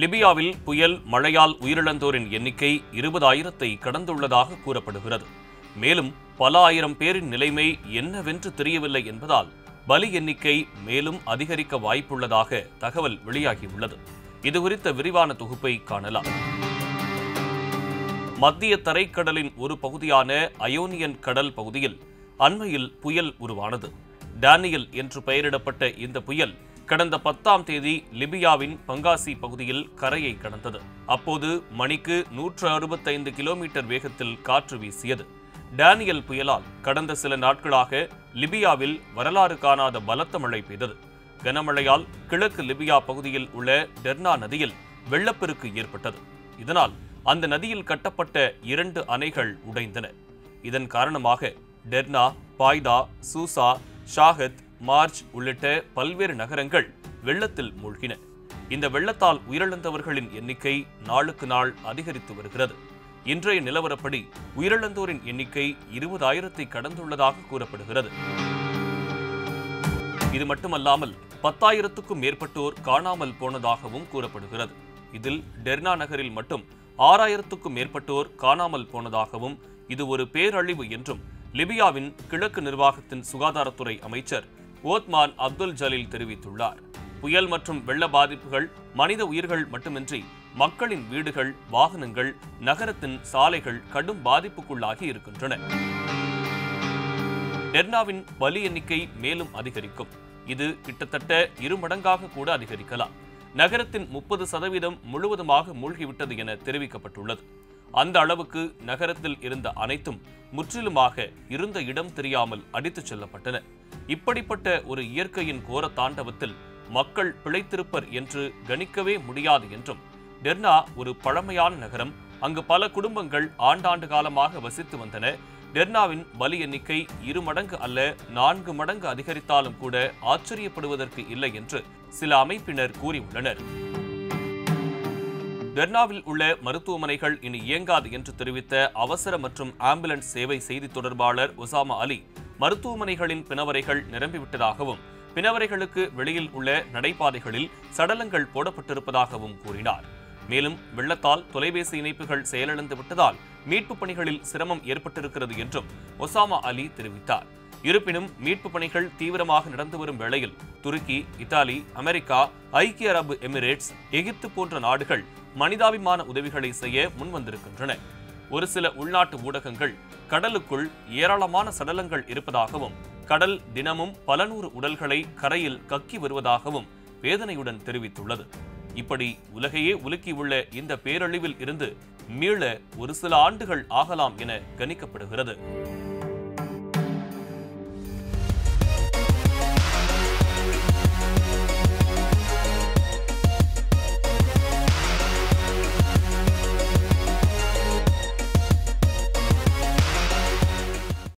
லிபியாவில் புயல் மழையால் உயிரிழந்தோரின் எண்ணிக்கை 20,000-ஐ கடந்துள்ளதாக கூறப்படுகிறது. மேலும் பல ஆயிரம் பேரின் நிலைமை என்னவென்று தெரியவில்லை என்பதால் பலி எண்ணிக்கை மேலும் அதிகரிக்க வாய்ப்புள்ளதாக தகவல் வெளியாகியுள்ளது. இதுகுறித்த விரிவான தொகுப்பை காணலாம். மத்திய தரைக்கடலின் ஒரு பகுதியான அயோனியன் கடல் பகுதியில் அண்மையில் புயல் உருவானது. டேனியல் என்று பெயரிடப்பட்ட இந்த புயல் கடந்த 10 தேதி லிபியாவின் பங்காசி பகுதியில் கரையை கடந்தது. அப்போது மணிக்கு 165 கிலோமீட்டர் வேகத்தில் காற்று வீசியது. டேனியல் புயலால் கடந்த சில நாட்களாக லிபியாவில் வரலாறு காணாத பலத்த மழை பெய்தது. கனமழையால் கிழக்கு லிபியா பகுதியில் உள்ள டெர்னா நதியில் வெள்ளப்பெருக்கு ஏற்பட்டது. இதனால் அந்த நதியில் கட்டப்பட்ட 2 அணைகள் உடைந்தன. இதன் காரணமாக டெர்னா, பாய்தா, சூசா, ஷாஹத், மார்ச் உள்ளிட்ட பல்வேறு நகரங்கள் வெள்ளத்தில் மூழ்கின. இந்த வெள்ளத்தால் உயிரிழந்தவர்களின் எண்ணிக்கை நாளுக்கு நாள் அதிகரித்து வருகிறது. இன்றைய நிலவரப்படி உயிரிழந்தோரின் எண்ணிக்கை 20,000-ஐ கடந்துள்ளதாக கூறப்படுகிறது. இது மட்டுமல்லாமல் 10,000-க்கும் மேற்பட்டோர் காணாமல் போனதாகவும் கூறப்படுகிறது. இதில் டெர்னா நகரில் மட்டும் 6,000-க்கும் மேற்பட்டோர் காணாமல் போனதாகவும், இது ஒரு பேரழிவு என்றும் லிபியாவின் கிழக்கு நிர்வாகத்தின் சுகாதாரத்துறை அமைச்சர் உத்மான் அப்துல் ஜலீல் தெரிவித்துள்ளார். புயல் மற்றும் வெள்ள பாதிப்புகள் மனித உயிர்கள் மட்டுமின்றி மக்களின் வீடுகள், வாகனங்கள், நகரத்தின் சாலைகள் கடும் பாதிப்புக்குள்ளாகி இருக்கின்றன. டெர்னாவின் பலி எண்ணிக்கை மேலும் அதிகரிக்கும். இது கிட்டத்தட்ட 2 மடங்காக கூட அதிகரிக்கலாம். நகரத்தின் 30% முழுவதுமாக மூழ்கிவிட்டது என தெரிவிக்கப்பட்டுள்ளது. அந்த அளவுக்கு நகரத்தில் இருந்த அனைத்தும் முற்றிலுமாக இருந்த இடம் தெரியாமல் அடித்துச் செல்லப்பட்டன. இப்படிப்பட்ட ஒரு இயற்கையின் கோர தாண்டவத்தில் மக்கள் பிழைத்திருப்பர் என்று கணிக்கவே முடியாது என்றும், டெர்னா ஒரு பழமையான நகரம், அங்கு பல குடும்பங்கள் ஆண்டாண்டு காலமாக வசித்து வந்தன. டெர்னாவின் பலி எண்ணிக்கை 2 மடங்கு அல்ல 4 மடங்கு அதிகரித்தாலும் கூட ஆச்சரியப்படுவதற்கு இல்லை என்று சில அமைப்பினர் கூறியுள்ளனர். டெர்னாவில் உள்ள மருத்துவமனைகள் இனி இயங்காது என்று தெரிவித்த அவசர மற்றும் ஆம்புலன்ஸ் சேவை செய்தி தொடர்பாளர் ஒசாமா அலி, மருத்துவமனைகளின் பிணவரைகள் நிரம்பிவிட்டதாகவும் பிணவரைகளுக்கு வெளியில் உள்ள நடைபாதைகளில் சடலங்கள் போடப்பட்டிருப்பதாகவும் கூறினார். மேலும் வெள்ளத்தால் தொலைபேசி இணைப்புகள் செயலிழந்து விட்டதால் மீட்புப் பணிகளில் சிரமம் ஏற்பட்டிருக்கிறது என்றும் ஒசாமா அலி தெரிவித்தார். இருப்பினும் மீட்புப் பணிகள் தீவிரமாக நடந்து வரும் வேளையில் துருக்கி, இத்தாலி, அமெரிக்கா, ஐக்கிய அரபு எமிரேட்ஸ், எகிப்து போன்ற நாடுகள் மனிதாபிமான உதவிகளை செய்ய முன்வந்திருக்கின்றன. ஒரு சில உள்நாட்டு ஊடகங்கள் கடலுக்குள் ஏராளமான சடலங்கள் இருப்பதாகவும், கடல் தினமும் பல நூறு உடல்களை கரையில் கக்கி வருவதாகவும் வேதனையுடன் தெரிவித்துள்ளது. இப்படி உலகையே உலுக்கியுள்ள இந்த பேரழிவில் இருந்து மீள ஒரு சில ஆண்டுகள் ஆகலாம் என கணிக்கப்படுகிறது.